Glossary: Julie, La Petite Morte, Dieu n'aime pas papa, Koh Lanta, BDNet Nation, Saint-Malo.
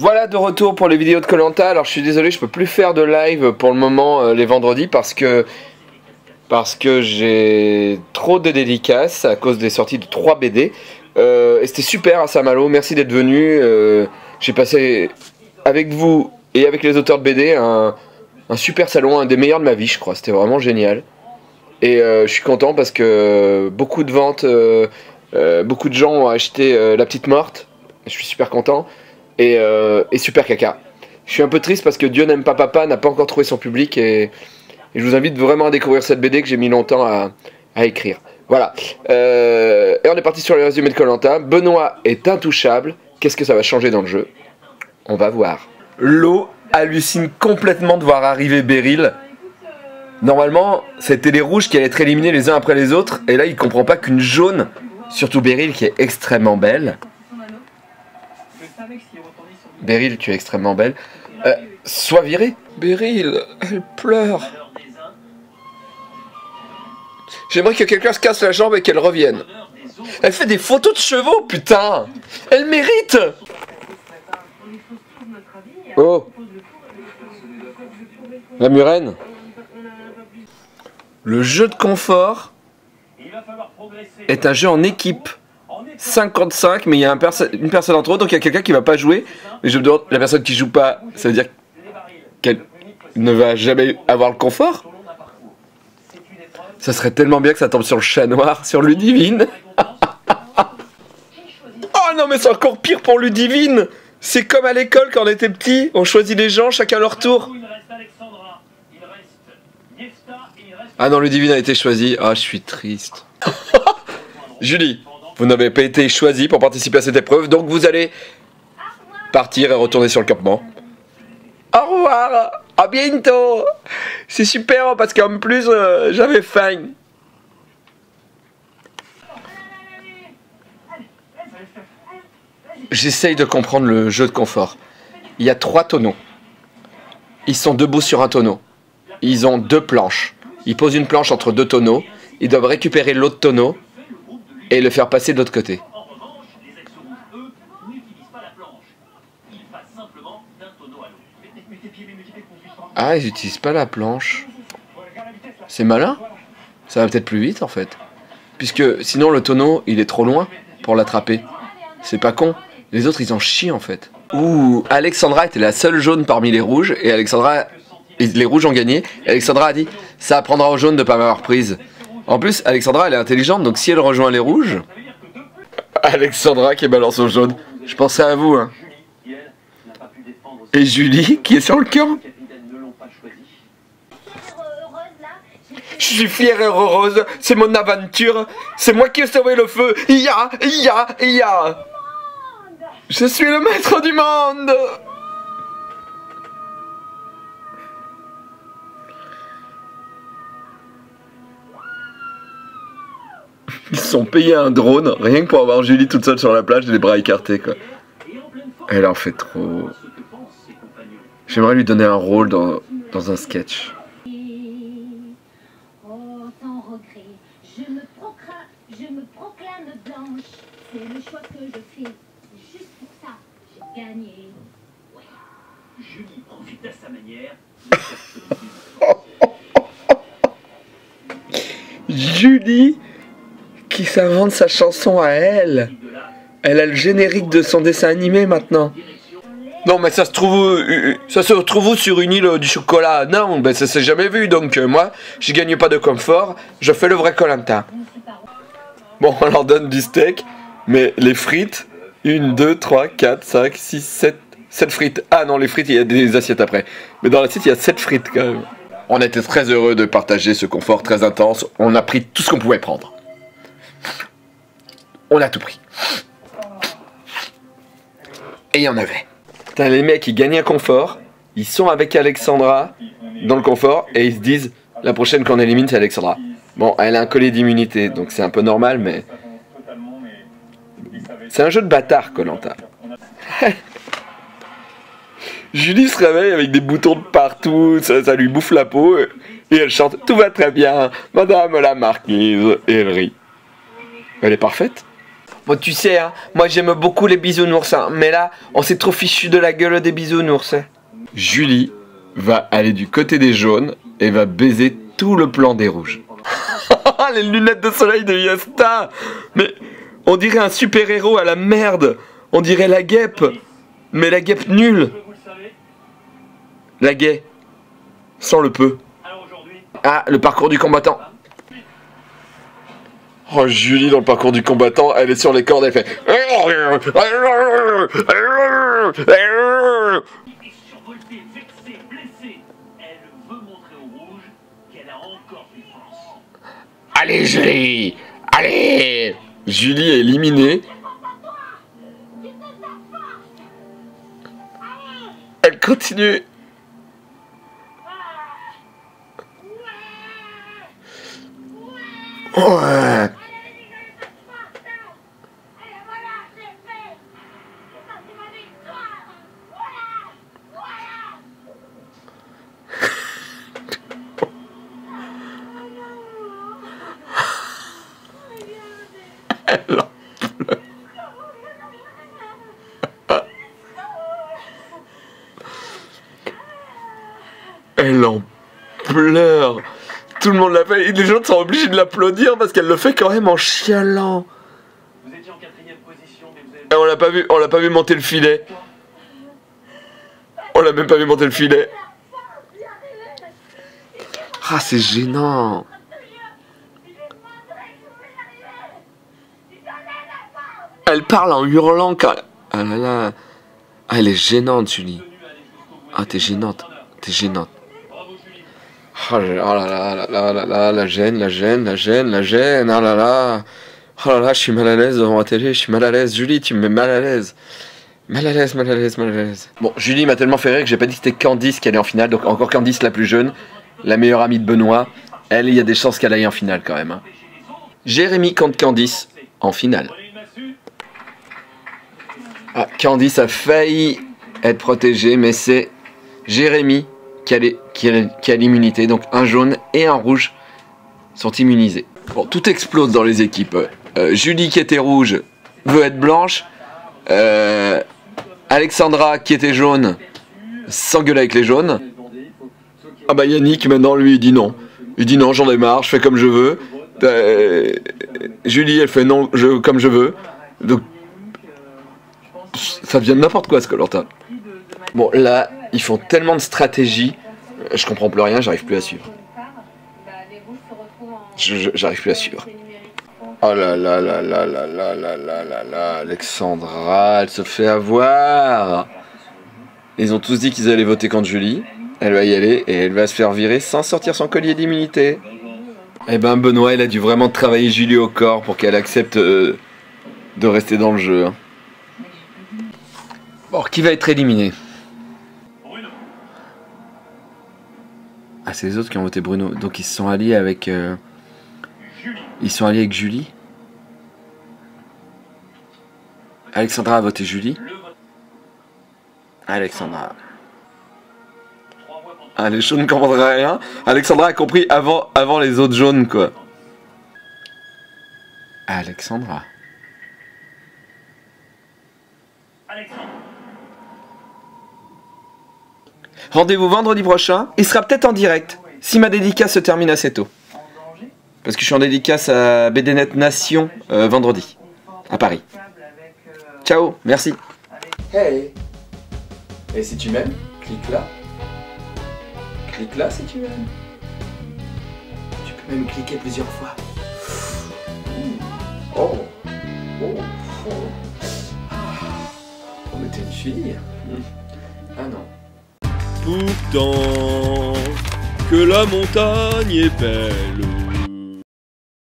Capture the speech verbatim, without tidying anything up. Voilà, de retour pour les vidéos de Koh Lanta. Alors je suis désolé, je peux plus faire de live pour le moment euh, les vendredis parce que parce que j'ai trop de dédicaces à cause des sorties de trois B D. Euh, et c'était super à Saint-Malo, merci d'être venu. Euh, j'ai passé avec vous et avec les auteurs de B D un, un super salon, un des meilleurs de ma vie je crois, c'était vraiment génial. Et euh, je suis content parce que beaucoup de ventes, euh, euh, beaucoup de gens ont acheté euh, La Petite Morte, je suis super content. Et, euh, et super caca. Je suis un peu triste parce que Dieu n'aime pas papa n'a pas encore trouvé son public et, et je vous invite vraiment à découvrir cette B D que j'ai mis longtemps à, à écrire. Voilà. Euh, et on est parti sur les résumés de Koh Lanta. Benoît est intouchable. Qu'est-ce que ça va changer dans le jeu? On va voir. L'eau hallucine complètement de voir arriver Beryl. Normalement, c'était les rouges qui allaient être éliminés les uns après les autres et là il comprend pas qu'une jaune, surtout Beryl qui est extrêmement belle. Beryl, tu es extrêmement belle. Euh, sois virée. Beryl, elle pleure. J'aimerais que quelqu'un se casse la jambe et qu'elle revienne. Elle fait des photos de chevaux, putain. Elle mérite. Oh. La murène. Le jeu de confort est un jeu en équipe. cinquante-cinq, mais il y a un perso une personne en trop, donc il y a quelqu'un qui va pas jouer. Mais je me demande, la personne qui joue pas, ça veut dire qu'elle ne va jamais avoir le confort? Ça serait tellement bien que ça tombe sur le chat noir, sur Ludivine. Oh non, mais c'est encore pire pour Ludivine. C'est comme à l'école quand on était petit, on choisit les gens, chacun leur tour. Ah non, Ludivine a été choisie. Ah, oh, je suis triste. Julie, vous n'avez pas été choisi pour participer à cette épreuve, donc vous allez partir et retourner sur le campement. Au revoir, à bientôt. C'est super parce qu'en plus euh, j'avais faim. J'essaye de comprendre le jeu de confort. Il y a trois tonneaux. Ils sont debout sur un tonneau. Ils ont deux planches. Ils posent une planche entre deux tonneaux. Ils doivent récupérer l'autre tonneau et le faire passer de l'autre côté. En revanche, les axes rouges, eux, n'utilisent pas la planche. Ils passent simplement d'un tonneau à l'autre. Ah, ils n'utilisent pas la planche. C'est malin. Ça va peut-être plus vite, en fait. Puisque sinon, le tonneau, il est trop loin pour l'attraper. C'est pas con. Les autres, ils en chient, en fait. Ouh, Alexandra était la seule jaune parmi les rouges, et Alexandra... les rouges ont gagné. Et Alexandra a dit, ça apprendra aux jaunes de ne pas m'avoir prise. En plus, Alexandra, elle est intelligente, donc si elle rejoint les rouges... Alexandra qui balance au jaune. Je pensais à vous, hein. Et Julie, qui est sur le camp. Je suis fière et heureuse, c'est mon aventure. C'est moi qui ai sauvé le feu. Ya, ya, ya. Je suis le maître du monde. Ils sont payés un drone, rien que pour avoir Julie toute seule sur la plage, les bras écartés, quoi. Elle en fait trop. J'aimerais lui donner un rôle dans, dans un sketch. Julie qui s'invente sa chanson à elle. Elle a le générique de son dessin animé maintenant. Non mais ça se trouve ça se trouve sur une île du chocolat. Non, ben ça s'est jamais vu, donc moi, je gagne pas de confort, je fais le vrai Koh Lanta. Bon, on leur donne du steak, mais les frites, une, deux, trois, quatre, cinq, six, sept, sept frites. Ah non, les frites, il y a des assiettes après. Mais dans l'assiette, il y a sept frites quand même. On était très heureux de partager ce confort très intense, on a pris tout ce qu'on pouvait prendre. On a tout pris. Et il y en avait. Putain, les mecs, ils gagnent un confort. Ils sont avec Alexandra dans le confort et ils se disent la prochaine qu'on élimine, c'est Alexandra. Bon, elle a un collier d'immunité, donc c'est un peu normal, mais... c'est un jeu de bâtard, Koh Lanta. Julie se réveille avec des boutons de partout, ça, ça lui bouffe la peau. Et elle chante, tout va très bien, madame la marquise. Et elle rit. Elle est parfaite. Bon, tu sais, hein, moi j'aime beaucoup les bisounours, hein, mais là, on s'est trop fichu de la gueule des bisounours. Julie va aller du côté des jaunes et va baiser tout le plan des rouges. Les lunettes de soleil de Yasta. Mais on dirait un super-héros à la merde. On dirait la guêpe. Mais la guêpe nulle. La guêpe. Sans le peu. Ah, le parcours du combattant. Oh, Julie, dans le parcours du combattant, elle est sur les cordes, elle fait... Allez, Julie! Allez! Julie est éliminée. Elle continue. Ouais. Elle en pleure. Tout le monde l'appelle et les gens sont obligés de l'applaudir parce qu'elle le fait quand même en chialant. Vous étiez en quatrième position, mais vous avez... Et on l'a pas vu, on l'a pas vu monter le filet. On l'a même pas vu monter le filet. Ah, c'est gênant. Elle parle en hurlant quand... Ah là là. Ah, elle est gênante, Julie. Ah, t'es gênante. T'es gênante. Oh là là, là, là, là, là, la gêne, la gêne, la gêne, la gêne, oh là là. Oh là là, je suis mal à l'aise devant la télé, je suis mal à l'aise. Julie, tu me mets mal à l'aise. Mal à l'aise, mal à l'aise, mal à l'aise. Bon, Julie m'a tellement fait rire que j'ai pas dit que c'était Candice qui allait en finale, donc encore Candice la plus jeune, la meilleure amie de Benoît. Elle, il y a des chances qu'elle aille en finale quand même. Hein. Jérémy contre Candice en finale. Ah, Candice a failli être protégée, mais c'est Jérémy qui a les... qui a l'immunité, donc un jaune et un rouge sont immunisés. Bon, tout explose dans les équipes. Euh, Julie qui était rouge veut être blanche. Euh, Alexandra qui était jaune s'engueule avec les jaunes. Ah bah Yannick maintenant lui il dit non. Il dit non, j'en ai marre, je fais comme je veux. Euh, Julie elle fait non, je, comme je veux. Donc ça vient de n'importe quoi ce Koh Lanta. Bon là ils font tellement de stratégies. Je comprends plus rien, j'arrive plus à suivre. J'arrive plus à suivre. Oh là là là là là là là là là là, Alexandra, elle se fait avoir. Ils ont tous dit qu'ils allaient voter contre Julie. Elle va y aller et elle va se faire virer sans sortir son collier d'immunité. Eh ben Benoît, il a dû vraiment travailler Julie au corps pour qu'elle accepte euh, de rester dans le jeu. Bon, qui va être éliminé ? Ah, c'est les autres qui ont voté Bruno, donc ils se sont alliés avec euh, ils sont alliés avec Julie. Alexandra a voté Julie. Alexandra. Ah, les jaunes ne comprendraient rien. Alexandra a compris avant, avant les autres jaunes quoi. Alexandra. Alexandra. Rendez-vous vendredi prochain, il sera peut-être en direct, si ma dédicace se termine assez tôt. Parce que je suis en dédicace à BDNet Nation euh, vendredi, à Paris. Ciao, merci. Hey. Et si tu m'aimes, clique là. Clique là si tu m'aimes. Tu peux même cliquer plusieurs fois. Oh. Oh. Oh. Oh mais t'es une fille. Ah non. Pourtant, que la montagne est belle.